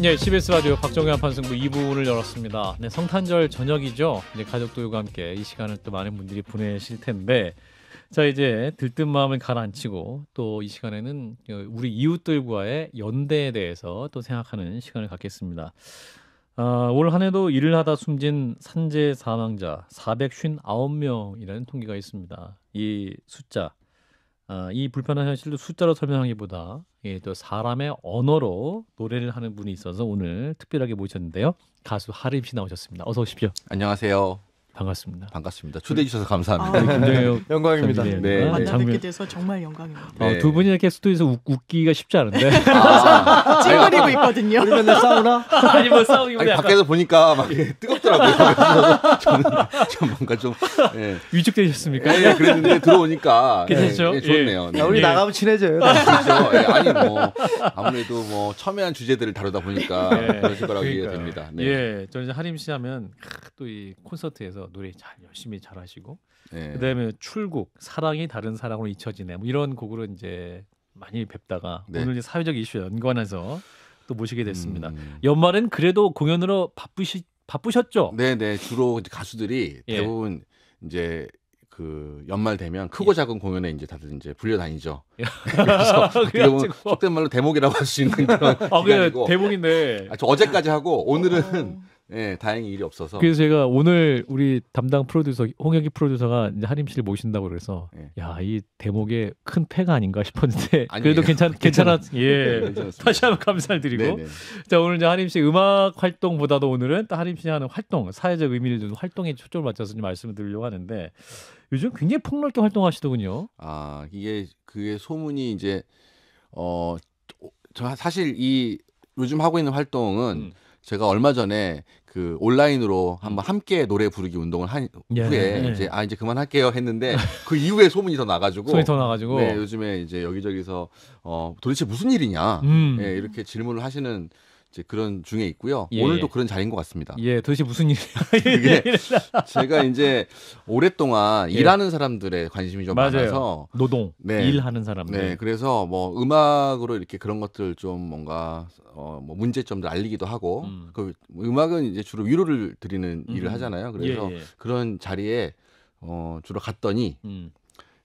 네, CBS라디오 박정현 판승부 2부를 열었습니다. 네, 성탄절 저녁이죠. 이제 가족들과 함께 이 시간을 또 많은 분들이 보내실 텐데, 자 이제 들뜬 마음을 가라앉히고 또 이 시간에는 우리 이웃들과의 연대에 대해서 또 생각하는 시간을 갖겠습니다. 올 한 해도 일을 하다 숨진 산재 사망자 459명이라는 통계가 있습니다. 이 숫자, 이 불편한 현실도 숫자로 설명하기보다 또 사람의 언어로 노래를 하는 분이 있어서 오늘 특별하게 모셨는데요. 가수 하림 씨 나오셨습니다. 어서 오십시오. 안녕하세요. 반갑습니다. 반갑습니다. 초대해 주셔서 감사합니다. 굉장히 영광입니다. 네. 만나 뵙게 돼서 정말 영광입니다. 네. 두 분이 이렇게 스튜디오에서 웃기가 쉽지 않은데 찡그리고 있거든요. 우리 맨날 싸우나? 아니 뭐 싸우기 아니, 약간... 밖에서 보니까 막 뜨겁더라고요. 저는 뭔가 좀 예. 위축되셨습니까? 예, 그랬는데 들어오니까 괜찮죠? 예, 좋네요. 예. 네. 우리 나가면 친해져요. 그렇죠. 예, 아니 뭐 아무래도 뭐 첨예한 주제들을 다루다 보니까 그런 거라고 이해됩니다. 네. 예, 저는 이제 하림 씨 하면 또 이 콘서트에서 노래 잘 열심히 잘하시고 네. 그다음에 출국 사랑이 다른 사랑으로 잊혀지네 뭐 이런 곡으로 이제 많이 뵙다가 네. 오늘 사회적 이슈에 연관해서 또 모시게 됐습니다. 연말엔 그래도 공연으로 바쁘셨죠? 네네 주로 가수들이 예. 대부분 이제 그 연말 되면 크고 작은 공연에 이제 다들 이제 불려 다니죠. 그래서 속된 말로 대목이라고 할 수 있는 그런 기간이고 대목인데 저 어제까지 하고 오늘은. 네, 다행히 일이 없어서. 그래서 제가 오늘 우리 담당 프로듀서 홍영기 프로듀서가 이제 하림 씨를 모신다고 그래서 네. 야, 이 대목에 큰 패가 아닌가 싶었는데 아니에요. 그래도 괜찮았 예. 네, 다시 한번 감사를 드리고. 네네. 자, 오늘 이제 하림 씨 음악 활동보다도 오늘은 또 하림 씨 하는 활동, 사회적 의미를 두는 활동에 초점을 맞춰서 좀 말씀을 드리려고 하는데 요즘 굉장히 폭넓게 활동하시더군요. 아, 이게 그게 소문이 이제 저 사실 이 요즘 하고 있는 활동은 제가 얼마 전에 그 온라인으로 한번 함께 노래 부르기 운동을 한 예, 후에 예. 이제 아 이제 그만할게요 했는데 그 이후에 소문이 더 나가지고 네, 요즘에 이제 여기저기서 도대체 무슨 일이냐 네, 이렇게 질문을 하시는 이제 그런 중에 있고요. 예. 오늘도 그런 자리인 것 같습니다. 예, 도대체 무슨 일이야? 이게 제가 이제 오랫동안 예. 일하는 사람들의 관심이 좀 맞아요. 많아서 노동, 네. 일하는 사람들. 네, 그래서 뭐 음악으로 이렇게 그런 것들 좀 뭔가 뭐 문제점들 알리기도 하고 그 음악은 이제 주로 위로를 드리는 일을 하잖아요. 그래서 예, 예. 그런 자리에 주로 갔더니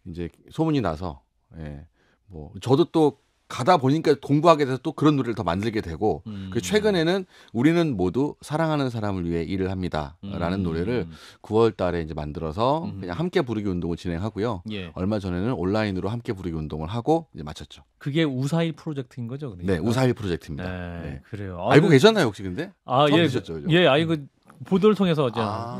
이제 소문이 나서 예, 뭐 저도 또 가다 보니까 공부하게 돼서 또 그런 노래를 더 만들게 되고 최근에는 우리는 모두 사랑하는 사람을 위해 일을 합니다라는 노래를 9월 달에 이제 만들어서 그냥 함께 부르기 운동을 진행하고요. 예. 얼마 전에는 온라인으로 함께 부르기 운동을 하고 이제 마쳤죠. 그게 우사이 프로젝트인 거죠? 그러니까? 네, 우사이 프로젝트입니다. 네. 그래요. 아, 알고 계셨나요 혹시 근데? 아, 처음 드셨죠? 예, 예, 아이고. 보도를 통해서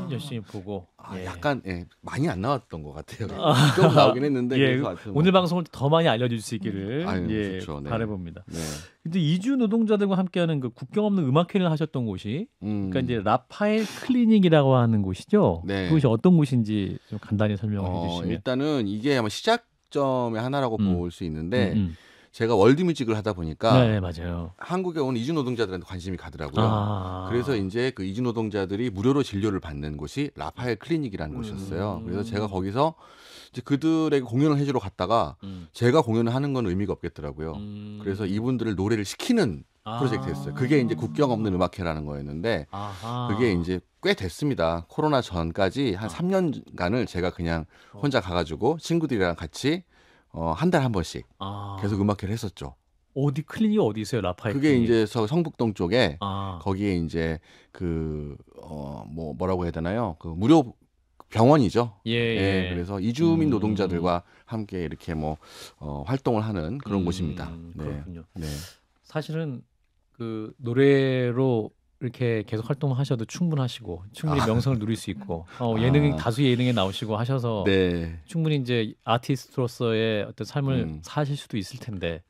열심히 보고 예. 약간 예, 많이 안 나왔던 것 같아요. 좀 나오긴 했는데 예, 오늘 방송을 더 많이 알려줄 수 있기를 예, 네. 바라봅니다. 네. 근데 이주 노동자들과 함께하는 그 국경 없는 음악회를 하셨던 곳이 그러니까 이제 라파엘 클리닉이라고 하는 곳이죠. 네. 그것이 어떤 곳인지 좀 간단히 설명해 주시면 일단은 이게 아마 시작점의 하나라고 볼 수 있는데 제가 월드뮤직을 하다 보니까 네, 맞아요. 한국에 온 이주 노동자들한테 관심이 가더라고요. 그래서 이제 그 이주 노동자들이 무료로 진료를 받는 곳이 라파엘 클리닉이라는 곳이었어요. 그래서 제가 거기서 이제 그들에게 공연을 해주러 갔다가 제가 공연을 하는 건 의미가 없겠더라고요. 그래서 이분들을 노래를 시키는 프로젝트였어요. 그게 이제 국경 없는 음악회라는 거였는데 아하. 그게 이제 꽤 됐습니다. 코로나 전까지 한 3년간을 제가 그냥 혼자 가가지고 친구들이랑 같이 한 달 한 번씩 계속 음악회를 했었죠. 어디 클리닉이 어디 있어요? 라파엘 그게 클리닉? 이제 성북동 쪽에 거기에 이제 그 뭐라고 해야 되나요? 그 무료 병원이죠. 예. 예. 예 그래서 이주민 노동자들과 함께 이렇게 뭐 활동을 하는 그런 곳입니다. 네. 그렇군요. 네. 사실은 그 노래로 이렇게 계속 활동하셔도 충분하시고 충분히 명성을 누릴 수 있고 예능 다수 예능에 나오시고 하셔서 네. 충분히 이제 아티스트로서의 어떤 삶을 사실 수도 있을 텐데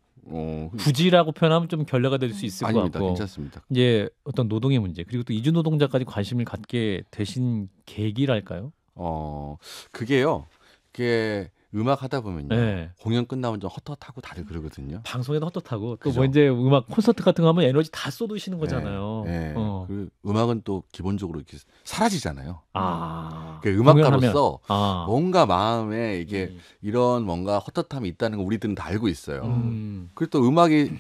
굳이라고 표현하면 좀 결례가 될 수 있을 것 같고 괜찮습니다. 이제 어떤 노동의 문제 그리고 또 이주 노동자까지 관심을 갖게 되신 계기랄까요? 그게요. 그게 음악 하다 보면요. 네. 공연 끝나면 좀 헛헛하고 다들 그러거든요. 방송에도 헛헛하고 또 뭐 이제 음악 콘서트 같은 거 하면 에너지 다 쏟으시는 거잖아요. 네. 네. 그리고 음악은 또 기본적으로 이렇게 사라지잖아요. 그러니까 음악가로서 뭔가 마음에 이게 이런 뭔가 헛헛함이 있다는 거 우리들은 다 알고 있어요. 그리고 또 음악이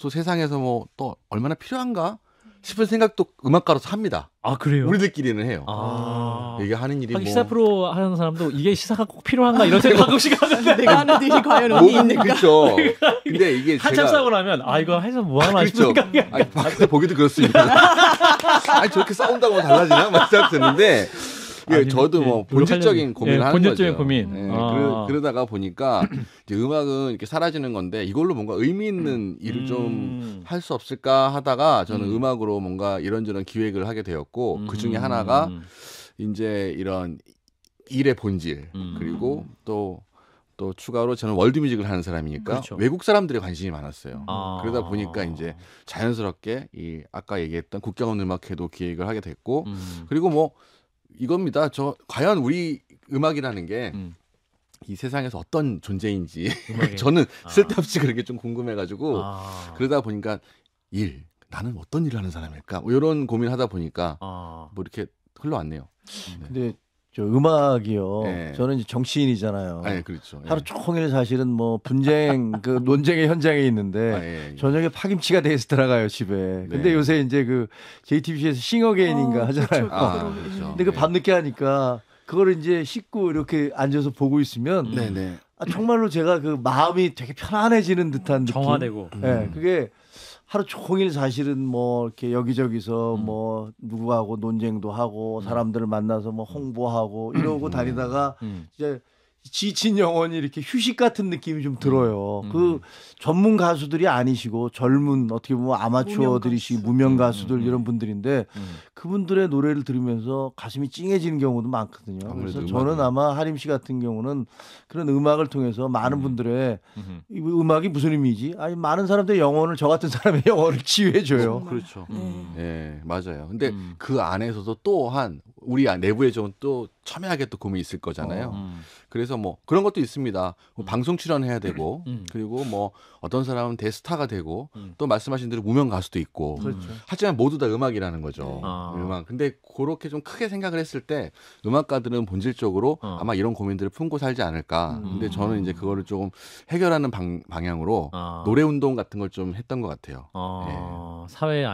또 세상에서 뭐 또 얼마나 필요한가 싶은 생각도 음악가로서 합니다. 아, 그래요? 우리들끼리는 해요. 아. 이게 하는 일이 뭐. 시사 프로 하는 사람도 이게 시사가 꼭 필요한가 이런 생각 가끔씩 하는데. 내가 하는 일이 과연 어디 있는가. 그렇죠. 근데 이게 한참 싸우고 나면 아, 이거 해서 뭐 하나 싶은 생각이. 아니, 밖에서 보기도 그렇습니다. 아니, 저렇게 싸운다고 달라지나? 막 생각했는데. 예, 아니, 저도 뭐 본질적인 고민을 하는 본질적인 거죠. 고민. 예, 아. 그러다가 보니까 이제 음악은 이렇게 사라지는 건데 이걸로 뭔가 의미 있는 일을 좀 할 수 없을까 하다가 저는 음악으로 뭔가 이런저런 기획을 하게 되었고 그 중에 하나가 이제 이런 일의 본질 그리고 또 추가로 저는 월드뮤직을 하는 사람이니까 그렇죠. 외국 사람들의 관심이 많았어요. 아. 그러다 보니까 이제 자연스럽게 이 아까 얘기했던 국경원 음악회도 기획을 하게 됐고 그리고 뭐 이겁니다. 저 과연 우리 음악이라는 게 이 세상에서 어떤 존재인지 저는 쓸데없이 그렇게 좀 궁금해가지고 그러다 보니까 일 나는 어떤 일을 하는 사람일까 뭐 이런 고민하다 보니까 뭐 이렇게 흘러왔네요. 네. 근데 저 음악이요. 네. 저는 이제 정치인이잖아요. 아, 예, 그렇죠. 하루 종일 사실은 뭐 분쟁 그 논쟁의 현장에 있는데 아, 예, 예. 저녁에 파김치가 돼서 들어가요 집에. 네. 근데 요새 이제 그 JTBC에서 싱어게인인가 하잖아요. 그렇죠. 아, 그렇죠. 근데 그 밤늦게 하니까 그거를 이제 씻고 이렇게 앉아서 보고 있으면 네. 아, 정말로 제가 그 마음이 되게 편안해지는 듯한 느낌. 정화되고. 예, 네, 그게. 하루 종일 사실은 뭐 이렇게 여기저기서 뭐 누구하고 논쟁도 하고 사람들을 만나서 뭐 홍보하고 이러고 다니다가 이제 지친 영혼이 이렇게 휴식 같은 느낌이 좀 들어요. 그 전문 가수들이 아니시고 젊은 어떻게 보면 아마추어들이시 무명 가수들 이런 분들인데 그분들의 노래를 들으면서 가슴이 찡해지는 경우도 많거든요. 그래서 저는 아마 하림 씨 같은 경우는 그런 음악을 통해서 많은 분들의 이 음악이 무슨 의미지? 아니 많은 사람들의 영혼을 저 같은 사람의 영혼을 치유해줘요. 그렇죠. 네, 맞아요. 근데 그 안에서도 또한 우리 내부에 좀 또 첨예하게 또 고민이 있을 거잖아요. 그래서 뭐 그런 것도 있습니다. 방송 출연해야 되고 그리고 뭐 어떤 사람은 대스타가 되고 또 말씀하신 대로 무명 가수도 있고 그렇죠. 하지만 모두 다 음악이라는 거죠. 아. 음악. 근데 그렇게 좀 크게 생각을 했을 때 음악가들은 본질적으로 아마 이런 고민들을 품고 살지 않을까. 근데 저는 이제 그거를 조금 해결하는 방향으로 노래 운동 같은 걸 좀 했던 것 같아요. 예. 사회에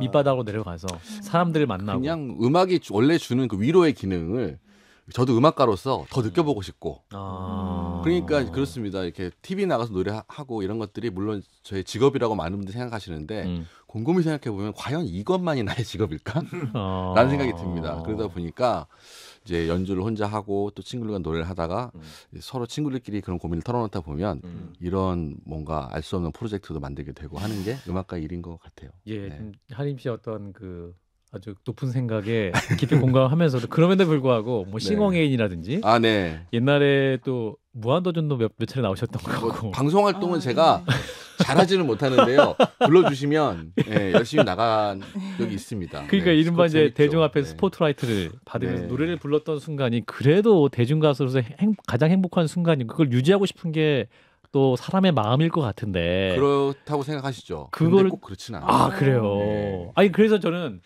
밑바닥으로 내려가서 사람들을 만나고 그냥 음악이 원래 주는 그 위로의 기능을 저도 음악가로서 더 느껴보고 싶고 그러니까 그렇습니다. 이렇게 TV 나가서 노래하고 이런 것들이 물론 저의 직업이라고 많은 분들이 생각하시는데 곰곰이 생각해보면 과연 이것만이 나의 직업일까? 라는 생각이 듭니다. 그러다 보니까 이제 연주를 혼자 하고 또 친구들과 노래를 하다가 서로 친구들끼리 그런 고민을 털어놓다 보면 이런 뭔가 알 수 없는 프로젝트도 만들게 되고 하는 게 음악가 일인 것 같아요. 예, 네. 하림 씨 어떤 그 아주 높은 생각에 깊이 공감하면서도 그럼에도 불구하고 뭐 싱어게인이라든지 아, 네. 옛날에 또 무한도전도 몇 차례 나오셨던 거 같고 방송 활동은 제가 잘하지는 못하는데요. 불러주시면 예, 열심히 나간 적이 있습니다. 그러니까 네, 이른바 이제 대중 앞에서 스포트라이트를 받으면서 노래를 불렀던 순간이 그래도 대중 가수로서 가장 행복한 순간이고 그걸 유지하고 싶은 게 또 사람의 마음일 것 같은데 그렇다고 생각하시죠? 그걸 꼭 그렇진 않아요. 아 그래요. 네. 아니 그래서 저는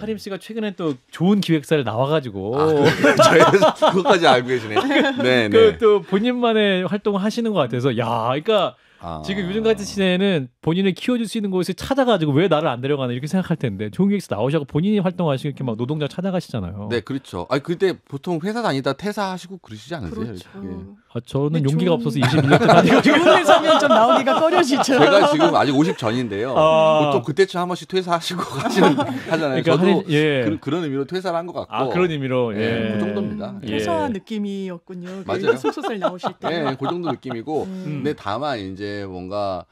하림 씨가 최근에 또 좋은 기획사를 나와가지고 그것까지 알고 계시네. 네, 그 또 본인만의 활동을 하시는 것 같아서 야, 그러니까 지금 요즘 같은 시대에는 본인을 키워줄 수 있는 곳을 찾아가지고 왜 나를 안 데려가나 이렇게 생각할 텐데 좋은 기획사 나오셔서 본인이 활동하시고 이렇게 막 노동자 찾아가시잖아요. 네, 그렇죠. 아, 그때 보통 회사 다니다 퇴사하시고 그러시지 않으세요? 그렇죠. 아, 저는 용기가 없어서 21년 전에 좋은 회사면 좀 나오기가 꺼려지죠. 제가 지금 아직 50 전인데요. 보통 그때쯤 한 번씩 퇴사하시고 가시는 하잖아요. 그러니까 저도 그런 의미로 퇴사를 한 것 같고. 아, 그런 의미로. 그 정도입니다. 퇴사 느낌이었군요. 맞아요. 소설 나오실 때. 네, 그 정도 느낌이고. 근데 다만 이제 뭔가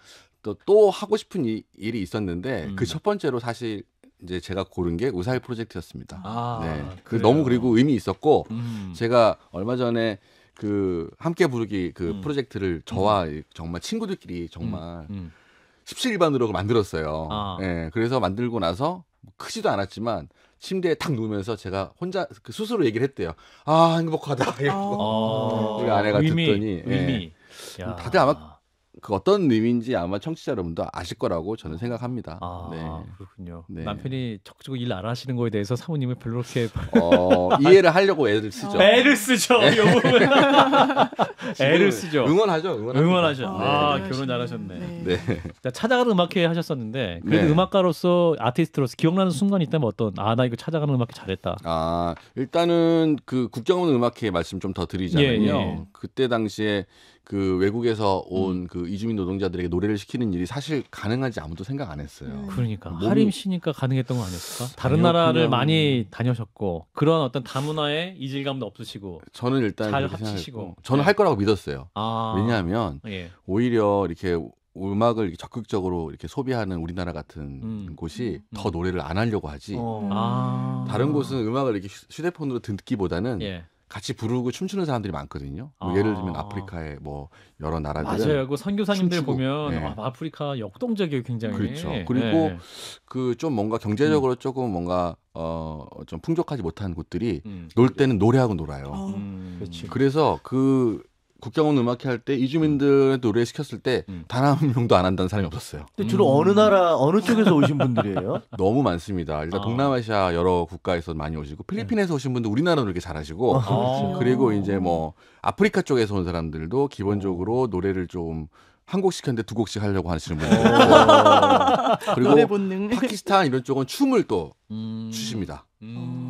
또 하고 싶은 일이 있었는데 그 첫 번째로 사실. 이제 제가 고른 게 우사이 프로젝트였습니다. 아, 네. 너무 그리고 의미 있었고 제가 얼마 전에 그 함께 부르기 그 프로젝트를 저와 정말 친구들끼리 정말 17일반으로 만들었어요. 네. 그래서 만들고 나서 크지도 않았지만 침대에 탁 누우면서 제가 혼자 스스로 얘기를 했대요. 아 행복하다. 우리 아내가 듣더니 의미. 예. 다들 아마 그 어떤 의미인지 아마 청취자 여러분도 아실 거라고 저는 생각합니다. 아, 네. 그렇군요. 네. 남편이 적극적으로 일 안 하시는 거에 대해서 사모님은 별로 그렇게 이해를 하려고 애를 쓰죠. 애를 쓰죠. 애를 쓰죠. 응원하죠. 응원하죠. 아, 네. 결혼 잘하셨네. 네. 네. 찾아가는 음악회 하셨었는데 그래도 네. 음악가로서 아티스트로서 기억나는 순간이 있다면 어떤? 아, 나 이거 찾아가는 음악회 잘했다. 아, 일단은 그 국정원 음악회 말씀 좀 더 드리자면요. 예, 예. 그때 당시에 그 외국에서 온 그 이주민 노동자들에게 노래를 시키는 일이 사실 가능한지 아무도 생각 안 했어요. 그러니까 하림 씨니까 가능했던 거 아닐까? 다른 나라를 많이 다녀셨고 그런 어떤 다문화의 이질감도 없으시고 저는 일단 잘 합치시고 저는 할 거라고 믿었어요. 아. 왜냐하면 예. 오히려 이렇게 음악을 이렇게 적극적으로 이렇게 소비하는 우리나라 같은 곳이 더 노래를 안 하려고 하지. 다른 곳은 음악을 이렇게 휴대폰으로 듣기보다는 예. 같이 부르고 춤추는 사람들이 많거든요. 뭐 예를 들면 아프리카의 뭐 여러 나라들은 맞아요. 그 선교사님들 춤추고, 보면 네. 아프리카 역동적이에요, 굉장히. 그렇죠. 그리고 네. 그 좀 뭔가 경제적으로 조금 뭔가 좀 풍족하지 못한 곳들이 놀 때는 노래하고 놀아요. 그래서 그 국경원 음악회 할 때 이주민들한테 노래 시켰을 때 단 한 명도 안 한다는 사람이 없었어요. 근데 주로 어느 나라 어느 쪽에서 오신 분들이에요? 너무 많습니다. 일단 동남아시아 여러 국가에서 많이 오시고 필리핀에서 오신 분들 우리나라로 이렇게 잘하시고 그리고 이제 뭐 아프리카 쪽에서 온 사람들도 기본적으로 노래를 좀 한 곡씩 했는데 두 곡씩 하려고 하시는 분들 그리고 파키스탄 이런 쪽은 춤을 또 추십니다.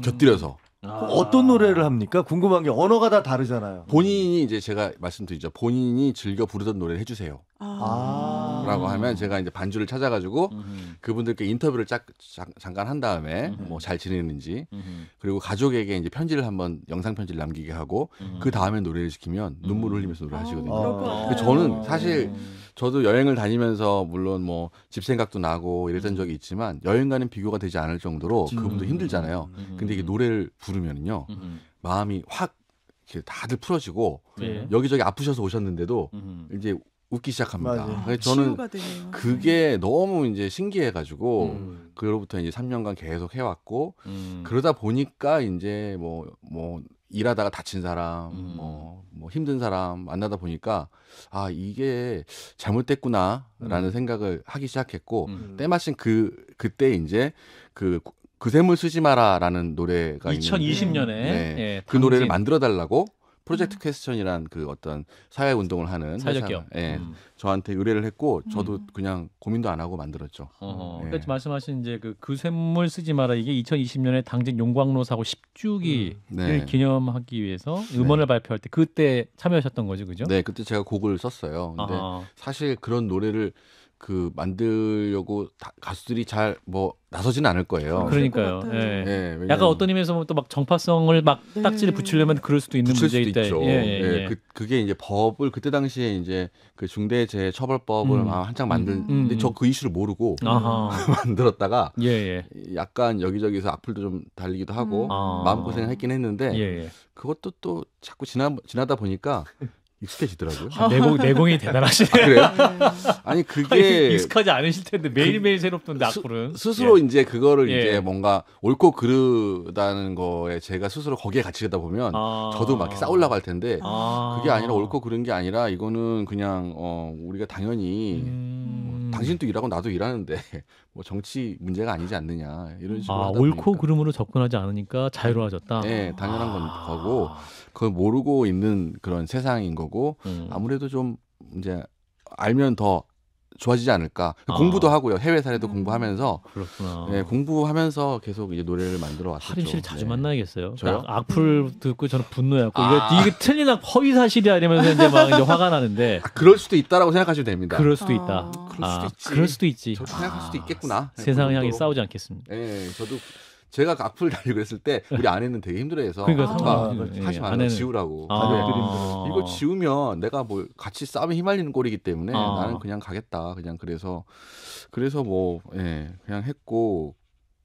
곁들여서. 아. 어떤 노래를 합니까? 궁금한 게 언어가 다 다르잖아요. 본인이 이제 제가 말씀드리죠. 본인이 즐겨 부르던 노래를 해주세요. 아. 라고 하면 제가 이제 반주를 찾아가지고 그분들께 인터뷰를 잠깐 한 다음에 뭐 잘 지내는지 그리고 가족에게 이제 편지를 한번 영상 편지를 남기게 하고 그 다음에 노래를 시키면 눈물을 흘리면서 노래를 하시거든요. 아. 저는 사실 저도 여행을 다니면서 물론 뭐 집 생각도 나고 이랬던 적이 있지만 여행과는 비교가 되지 않을 정도로 그분도 힘들잖아요. 근데 이게 노래를 부르면요 마음이 확 이렇게 다들 풀어지고 네. 여기저기 아프셔서 오셨는데도 이제 웃기 시작합니다. 그래서 저는 그게 너무 이제 신기해가지고 그로부터 이제 3년간 계속 해왔고 그러다 보니까 이제 뭐 일하다가 다친 사람, 뭐 힘든 사람 만나다 보니까 아 이게 잘못됐구나라는 생각을 하기 시작했고 때마침 그때 이제 그샘을 쓰지 마라라는 노래가 2020년에 네. 예, 그 노래를 만들어 달라고. 프로젝트 퀘스천이란 그 어떤 사회운동을 하는 사회적 기업 예, 저한테 의뢰를 했고 저도 그냥 고민도 안 하고 만들었죠. 예. 그러니까 말씀하신 이제 그 샘물 쓰지 마라 이게 2020년에 당진 용광로 사고 10주기를 네. 기념하기 위해서 음원을 네. 발표할 때 그때 참여하셨던 거죠, 그죠? 네, 그때 제가 곡을 썼어요. 근데 사실 그런 노래를 그 만들려고 가수들이 잘 뭐 나서지는 않을 거예요. 그러니까요. 예. 예, 약간 어떤 의미에서 보면 또 막 정파성을 막 딱지를 붙이려면 그럴 수도 있는 문제이다. 예, 예, 예. 그게 이제 법을 그때 당시에 이제 그 중대재해처벌법을 한창 만드는데 저 그 이슈를 모르고 만들었다가 예, 예. 약간 여기저기서 악플도 좀 달리기도 하고 마음고생을 했긴 했는데 예, 예. 그것도 또 자꾸 지나다 보니까 익숙해지더라고요. 아, 내공이 대단하시네요. 아, 그래요? 아니 그게 익숙하지 않으실 텐데 매일매일 새롭던데 악플은 스스로 예. 이제 그거를 예. 이제 뭔가 옳고 그르다는 거에 제가 스스로 거기에 갇히다 보면 저도 막 싸우려고 할 텐데 그게 아니라 옳고 그른 게 아니라 이거는 그냥 우리가 당연히 당신도 일하고 나도 일하는데 뭐 정치 문제가 아니지 않느냐 이런 식으로 하다 보니까 옳고 그름으로 접근하지 않으니까 자유로워졌다. 네, 당연한 거고 그걸 모르고 있는 그런 세상인 거고 아무래도 좀 이제 알면 더 좋아지지 않을까. 공부도 하고요. 해외 사례도 공부하면서 그렇구나. 네, 공부하면서 계속 이제 노래를 만들어 왔었죠. 하림 씨를 자주 네. 만나야겠어요. 저요? 악플 듣고 저는 분노했고 이게 틀린 허위 사실이야 이러면서 이제 막 이제 화가 나는데. 아, 그럴 수도 있다라고 생각하셔도 됩니다. 그럴 수도 있다. 그럴 수도 있지. 저도 생각할 수도 있겠구나. 세상을 향해 싸우지 않겠습니다. 네, 저도. 제가 악플 달리고 그랬을 때 우리 아내는 되게 힘들어해서 하지 말라고 지우라고 이거 지우면 내가 뭐 같이 싸움에 휘말리는 꼴이기 때문에 나는 그냥 가겠다 그냥 그래서 뭐 예, 그냥 했고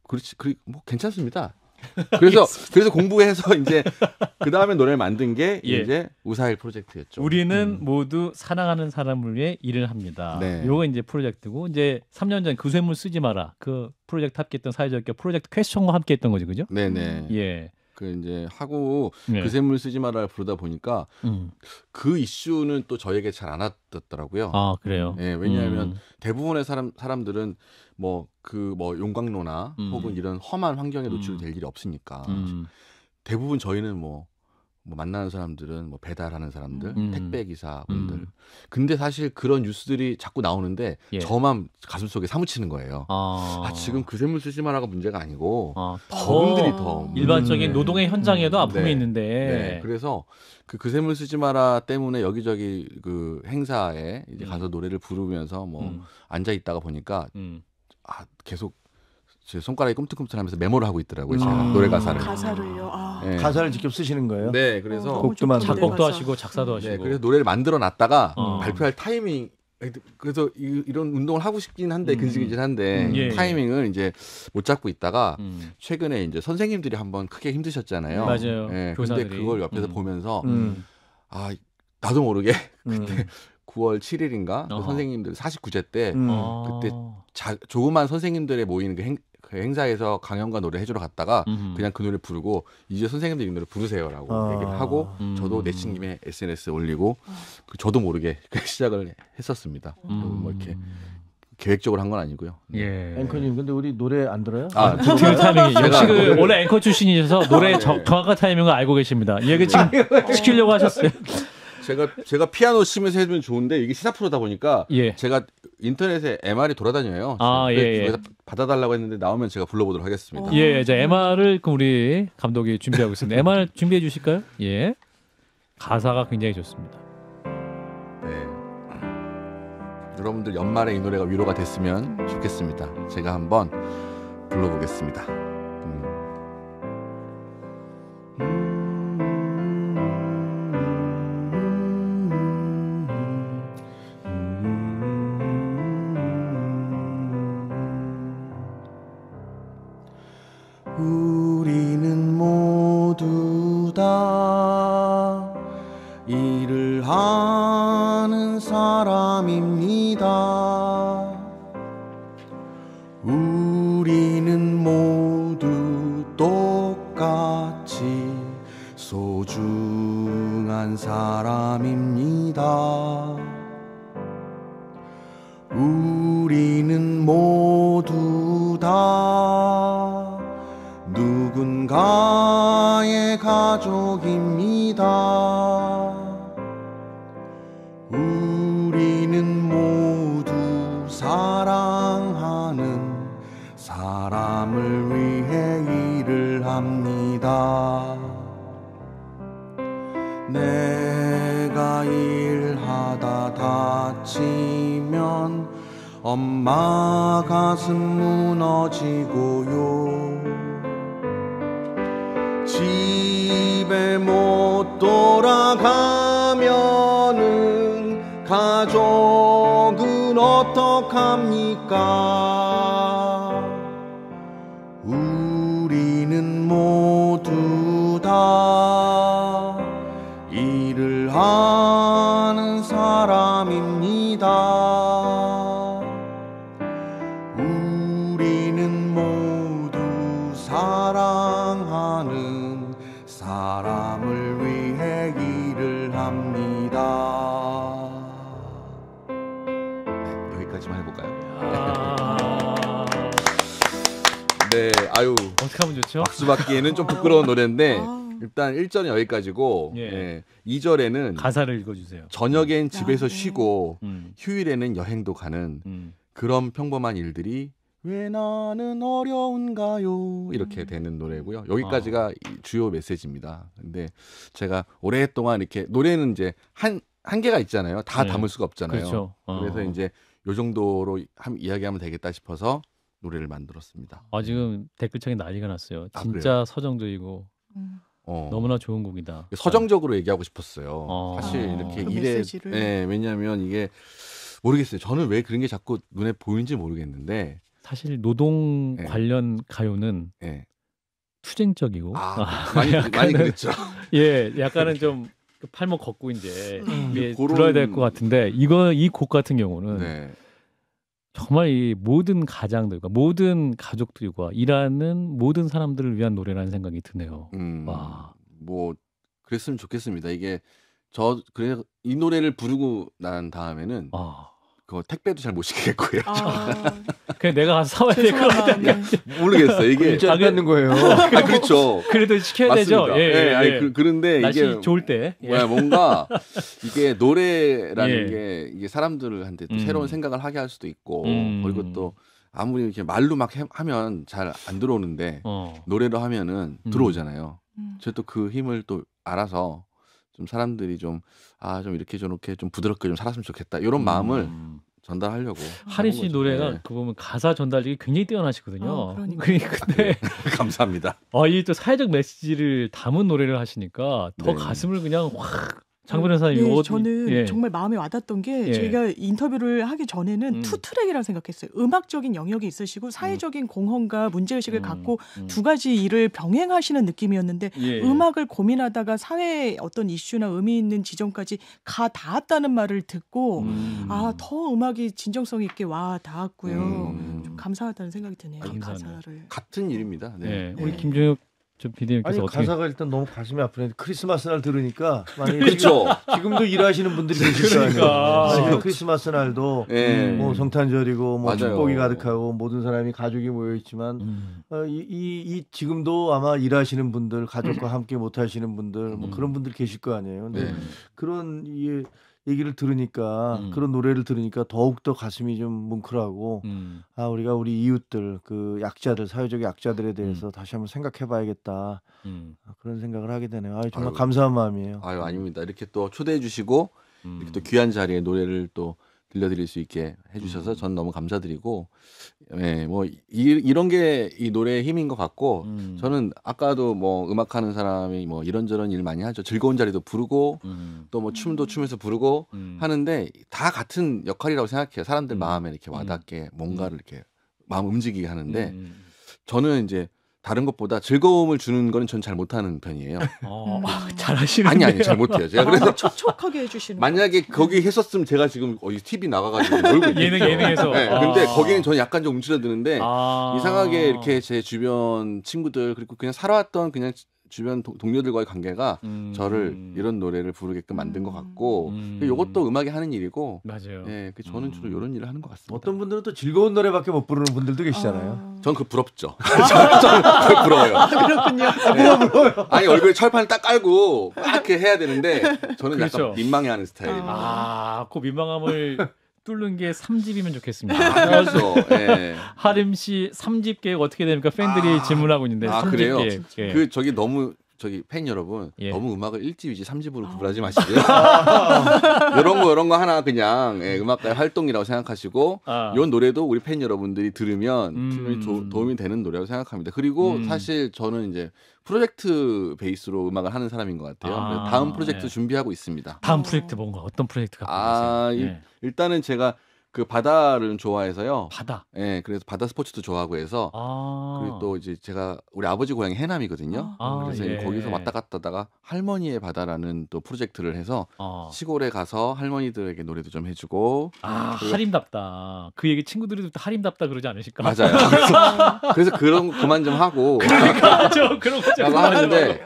그렇지 뭐 괜찮습니다. 그래서 공부해서 이제 그 다음에 노래를 만든 게 예. 이제 우사일 프로젝트였죠. 우리는 모두 사랑하는 사람을 위해 일을 합니다. 네. 요거 이제 프로젝트고 이제 3년 전 그샘물 쓰지 마라 그 프로젝트 함께했던 사회적 기업 프로젝트 퀘스천과 함께했던 거죠, 그죠? 네네. 예. 그 이제 하고 네. 그샘물 쓰지 마라 부르다 보니까 그 이슈는 또 저에게 잘 안 왔더라고요. 아 그래요? 예, 왜냐하면 대부분의 사람들은 뭐 용광로나 혹은 이런 험한 환경에 노출될 일이 없으니까 대부분 저희는 뭐 만나는 사람들은 뭐 배달하는 사람들, 택배기사분들. 근데 사실 그런 뉴스들이 자꾸 나오는데 예. 저만 가슴속에 사무치는 거예요. 아, 지금 그샘물 쓰지 마라가 문제가 아니고 저분들이 더 일반적인 노동의 현장에도 아픔이 네. 있는데. 네. 그래서 그샘물 쓰지 마라 때문에 여기저기 그 행사에 이제 가서 노래를 부르면서 앉아 있다가 보니까 계속 제 손가락이 꿈틀꿈틀하면서 메모를 하고 있더라고요. 제가 노래 가사를. 가사를요. 아. 네. 가사를 직접 쓰시는 거예요? 네, 그래서 작곡도 하시고 작사도 하시고. 네, 그래서 노래를 만들어 놨다가 발표할 타이밍. 그래서 이런 운동을 하고 싶긴 한데 근질근질 한데 예, 타이밍을 이제 못 잡고 있다가 최근에 이제 선생님들이 한번 크게 힘드셨잖아요. 맞아요. 네, 교사들이. 근데 그걸 옆에서 보면서 아 나도 모르게 그때. 9월 7일인가 그 선생님들 49제 때 그때 조그만 선생님들의 모이는 그 행사에서 강연과 노래 해주러 갔다가 그냥 그 노래 부르고 이제 선생님들 이 노래 부르세요라고 얘기를 하고 저도 내친 김에 SNS에 올리고 저도 모르게 시작을 했었습니다. 이렇게 계획적으로 한 건 아니고요. 예. 앵커님, 근데 우리 노래 안 들어요? 아, 그 타이밍이 역시 원래 앵커 출신이셔서 노래 정확한 타이밍을 알고 계십니다. 이 얘기 지금 시키려고 하셨어요. 제가 피아노 치면서 해주면 좋은데 이게 시사 프로다 보니까 예. 제가 인터넷에 MR이 돌아다녀요. 아, 예, 예. 받아달라고 했는데 나오면 제가 불러보도록 하겠습니다. 예, 자 MR을 그럼 우리 감독이 준비하고 있습니다. MR 준비해 주실까요? 예, 가사가 굉장히 좋습니다. 네, 여러분들 연말에 이 노래가 위로가 됐으면 좋겠습니다. 제가 한번 불러보겠습니다. 우리는 모두 다 일을 하는 사람입니다. 우리는 모두 똑같이 소중한 사람입니다. 우리는 모두 다 누군가의 가족입니다. 우리는 모두 사랑하는 사람을 위해 일을 합니다. 내가 일하다 다치면 엄마 가슴 무너지고요. 집에 못 돌아가면은 가족은 어떡합니까? 우리는 모두 다 일을 하는 사람입니다. 우리는 모두 사랑하는 사람을 위해 일을 합니다. 네, 여기까지만 해볼까요? 네, 아유. 어떻게 하면 좋죠? 박수 받기에는 좀 부끄러운 노래인데 일단 1절은 여기까지고 예. 네, 2절에는 가사를 읽어주세요. 저녁엔 집에서 쉬고 휴일에는 여행도 가는 그런 평범한 일들이 왜 나는 어려운가요? 이렇게 되는 노래고요. 여기까지가 주요 메시지입니다. 근데 제가 오랫동안 이렇게 노래는 이제 한계가 있잖아요. 다 네. 담을 수가 없잖아요. 그렇죠. 그래서 이제 요 정도로 이야기하면 되겠다 싶어서 노래를 만들었습니다. 아 지금 댓글창에 난리가 났어요. 진짜 아, 서정적이고 너무나 좋은 곡이다. 서정적으로 얘기하고 싶었어요. 사실 이렇게 그 일에 네, 왜냐하면 이게 모르겠어요. 저는 왜 그런 게 자꾸 눈에 보이는지 모르겠는데 사실 노동 네. 관련 가요는 네. 투쟁적이고 많이 그랬죠. 예, 약간은 좀 팔목 걷고 이제 위에 그런... 들어야 될 것 같은데 이 곡 같은 경우는 네. 정말 이 모든 가장들과 모든 가족들과 일하는 모든 사람들을 위한 노래라는 생각이 드네요. 와. 뭐 그랬으면 좋겠습니다. 이게 저 그래 이 노래를 부르고 난 다음에는 그 택배도 잘 못 시키겠고요. 그냥 내가 가서 사와야 될 것 같아요. 모르겠어요. 이게 안 되는 거예요. 그렇죠. 그래도 시켜야 맞습니다. 되죠. 예, 예, 예. 아니, 그런데 날씨 이게 좋을 때 뭔가 이게 노래라는 게 이게 사람들한테 또 새로운 생각을 하게 할 수도 있고 그리고 또 아무리 이렇게 말로 막 하면 잘 안 들어오는데 노래로 하면은 들어오잖아요. 저 또 그 힘을 또 알아서 좀 사람들이 좀 이렇게 저렇게 좀 부드럽게 좀 살았으면 좋겠다 이런 마음을 전달하려고. 하림 씨 노래가 그 보면 가사 전달력이 굉장히 뛰어나시거든요. 근데 감사합니다. 이 또 사회적 메시지를 담은 노래를 하시니까 더 가슴을 그냥 확. 장 변호사님, 저는 정말 마음에 와닿았던 게 저희가 인터뷰를 하기 전에는 투 트랙이라고 생각했어요. 음악적인 영역이 있으시고 사회적인 공헌과 문제의식을 갖고 두 가지 일을 병행하시는 느낌이었는데 음악을 고민하다가 사회의 어떤 이슈나 의미 있는 지점까지 가 닿았다는 말을 듣고 더 음악이 진정성 있게 와 닿았고요. 좀 감사하다는 생각이 드네요. 가사를. 같은 일입니다. 네. 우리 김종혁 아니 어떻게... 가사가 일단 너무 가슴이 아프네. 크리스마스 날 들으니까 그렇죠. 지금도 일하시는 분들이 계실 거예요. 그러니까. 크리스마스 날도 뭐 성탄절이고 뭐 축복이 가득하고 모든 사람이 가족이 모여 있지만 지금도 아마 일하시는 분들 가족과 함께 못 하시는 분들 뭐 그런 분들 계실 거 아니에요. 근데 그런 얘기를 들으니까 그런 노래를 들으니까 더욱더 가슴이 좀 뭉클하고 우리가 우리 이웃들 그 약자들 사회적 약자들에 대해서 다시 한번 생각해봐야겠다 그런 생각을 하게 되네요. 정말 감사한 마음이에요. 아닙니다. 이렇게 또 초대해 주시고 이렇게 또 귀한 자리에 노래를 또 들려드릴 수 있게 해주셔서 전 너무 감사드리고 뭐 이런 게 이 노래의 힘인 것 같고 저는 아까도 뭐 음악하는 사람이 뭐 이런저런 일 많이 하죠. 즐거운 자리도 부르고 또 뭐 춤도 추면서 부르고 하는데 다 같은 역할이라고 생각해요. 사람들 마음에 이렇게 와닿게 뭔가를 이렇게 마음 움직이게 하는데 저는 이제 다른 것보다 즐거움을 주는 거는 전 잘 못하는 편이에요. 잘하시는 아니 잘 못해요. 제가 그래서 촉촉하게 해주시는. 만약에 거기 했었으면 제가 지금 TV 나가가지고 놀고 예능에서. 근데 거기는 저는 약간 좀 움츠러드는데 이상하게 이렇게 제 주변 친구들 그리고 그냥 살아왔던 그냥 주변 동료들과의 관계가 저를 이런 노래를 부르게끔 만든 것 같고 이것도 음악이 하는 일이고 맞아요. 저는 주로 이런 일을 하는 것 같습니다. 어떤 분들은 또 즐거운 노래밖에 못 부르는 분들도 계시잖아요. 전 그거 부럽죠. 저는 부러워요. 그렇군요. 부러워요. 아니 얼굴에 철판을 딱 깔고 이렇게 해야 되는데 저는 그렇죠. 약간 민망해하는 스타일입니다. 그 민망함을 뚫는 게 3집이면 좋겠습니다. 그렇죠. 하림 씨 3집 계획 어떻게 됩니까? 팬들이 질문하고 있는데. 3집 그래요? 계획. 저기 너무 팬 여러분 너무 음악을 1집이지 3집으로 구분하지 마시고요. 이런 거 하나 그냥 음악가의 활동이라고 생각하시고 이런 노래도 우리 팬 여러분들이 들으면 도움이 되는 노래라고 생각합니다. 그리고 사실 저는 이제 프로젝트 베이스로 음악을 하는 사람인 것 같아요. 다음 프로젝트 준비하고 있습니다. 다음 프로젝트 뭔가 어떤 프로젝트가 있어요? 일단은 제가 그 바다를 좋아해서요. 바다. 그래서 바다 스포츠도 좋아하고 해서 그리고 또 이제 제가 우리 아버지 고향이 해남이거든요. 그래서 거기서 왔다 갔다다가 할머니의 바다라는 또 프로젝트를 해서 시골에 가서 할머니들에게 노래도 좀 해주고. 하림답다. 그 얘기 친구들이 하림답다 그러지 않으실까? 맞아요. 그래서 그런 거 그만 좀 하고. 그러니까 그런 거 좀 하는데.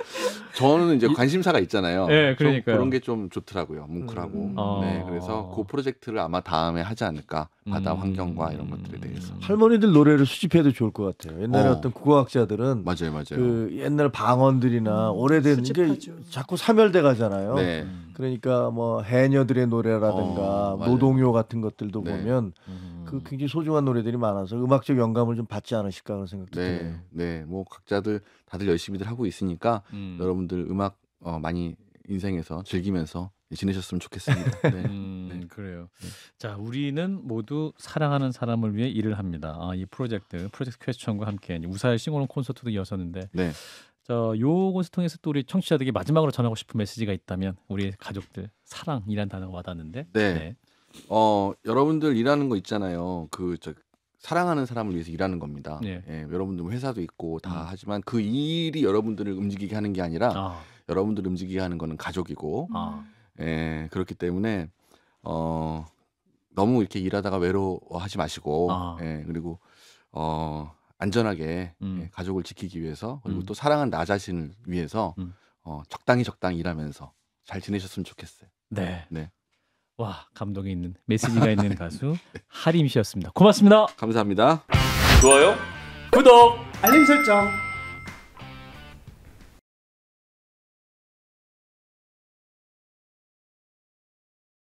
저는 이제 관심사가 있잖아요. 그러니까요. 그런 게 좀 좋더라고요. 뭉클하고. 그래서 그 프로젝트를 아마 다음에 하지 않을까. 바다 환경과 이런 것들에 대해서. 할머니들 노래를 수집해도 좋을 것 같아요. 옛날에 어떤 국어학자들은 맞아요. 그 옛날 방언들이나 오래된 게 자꾸 사멸돼 가잖아요. 그러니까 뭐 해녀들의 노래라든가 노동요 같은 것들도 보면 그 굉장히 소중한 노래들이 많아서 음악적 영감을 좀 받지 않으실까 그런 생각도 들어요. 뭐 각자들 다들 열심히들 하고 있으니까 여러분들 음악 많이 인생에서 즐기면서 지내셨으면 좋겠습니다. 그래요. 자, 우리는 모두 사랑하는 사람을 위해 일을 합니다. 이 프로젝트 퀘스천과 함께 우사의 싱어롱 콘서트도 이어졌는데 요 콘서트 통해서 또 우리 청취자들에게 마지막으로 전하고 싶은 메시지가 있다면 우리 가족들 사랑이란 단어가 와닿는데 여러분들 일하는 거 있잖아요. 사랑하는 사람을 위해서 일하는 겁니다. 여러분들 회사도 있고 다 하지만 그 일이 여러분들을 움직이게 하는 게 아니라 여러분들을 움직이게 하는 거는 가족이고 그렇기 때문에 너무 이렇게 일하다가 외로워하지 마시고 예, 그리고 안전하게 예, 가족을 지키기 위해서 그리고 또 사랑한 나 자신을 위해서 적당히 일하면서 잘 지내셨으면 좋겠어요. 네. 네. 와, 감동이 있는 메시지가 있는 가수 하림 씨였습니다. 고맙습니다. 감사합니다. 좋아요, 구독, 알림 설정.